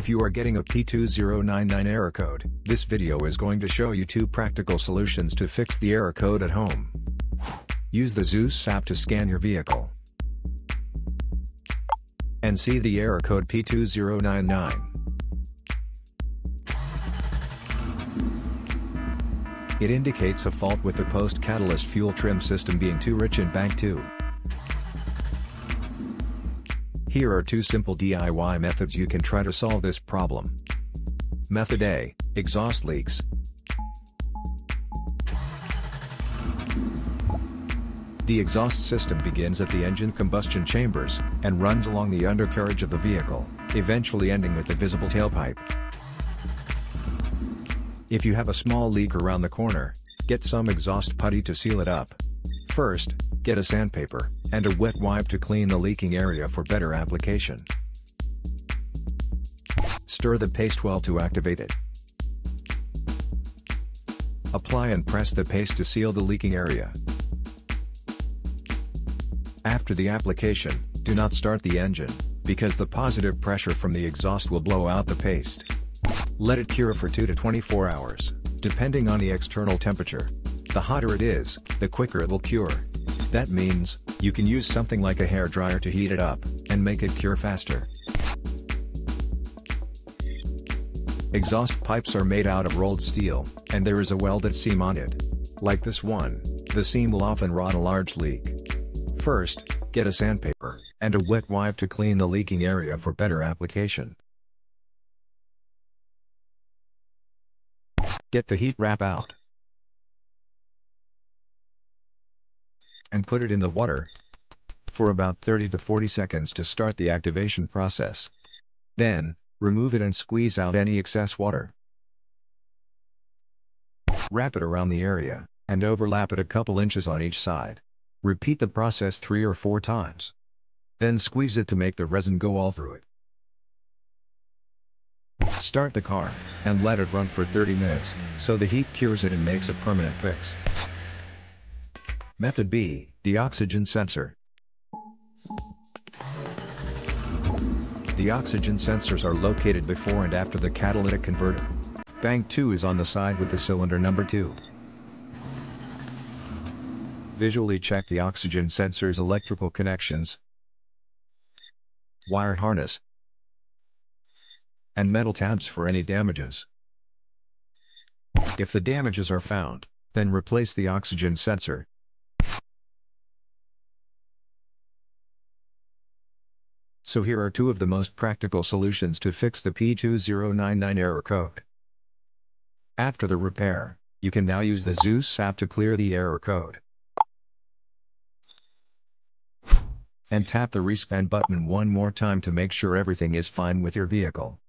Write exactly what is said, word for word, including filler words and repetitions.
If you are getting a P two zero nine nine error code, this video is going to show you two practical solutions to fix the error code at home. Use the ZUS app to scan your vehicle and see the error code P two zero nine nine. It indicates a fault with the post-catalyst fuel trim system being too rich in bank two. Here are two simple D I Y methods you can try to solve this problem. Method A, exhaust leaks. The exhaust system begins at the engine combustion chambers, and runs along the undercarriage of the vehicle, eventually ending with the visible tailpipe. If you have a small leak around the corner, get some exhaust putty to seal it up. First, get a sandpaper and a wet wipe to clean the leaking area for better application. Stir the paste well to activate it. Apply and press the paste to seal the leaking area. After the application, do not start the engine, because the positive pressure from the exhaust will blow out the paste. Let it cure for two to twenty-four hours, depending on the external temperature. The hotter it is, the quicker it will cure. That means, you can use something like a hairdryer to heat it up, and make it cure faster. Exhaust pipes are made out of rolled steel, and there is a welded seam on it. Like this one, the seam will often rot a large leak. First, get a sandpaper and a wet wipe to clean the leaking area for better application. Get the heat wrap out and put it in the water for about thirty to forty seconds to start the activation process. Then, remove it and squeeze out any excess water. Wrap it around the area and overlap it a couple inches on each side. Repeat the process three or four times. Then squeeze it to make the resin go all through it. Start the car and let it run for thirty minutes, so the heat cures it and makes a permanent fix. Method B, the oxygen sensor. The oxygen sensors are located before and after the catalytic converter. Bank two is on the side with the cylinder number two. Visually check the oxygen sensor's electrical connections, wire harness, and metal tabs for any damages. If the damages are found, then replace the oxygen sensor. So here are two of the most practical solutions to fix the P two zero nine nine error code. After the repair, you can now use the ZUS app to clear the error code and tap the rescan button one more time to make sure everything is fine with your vehicle.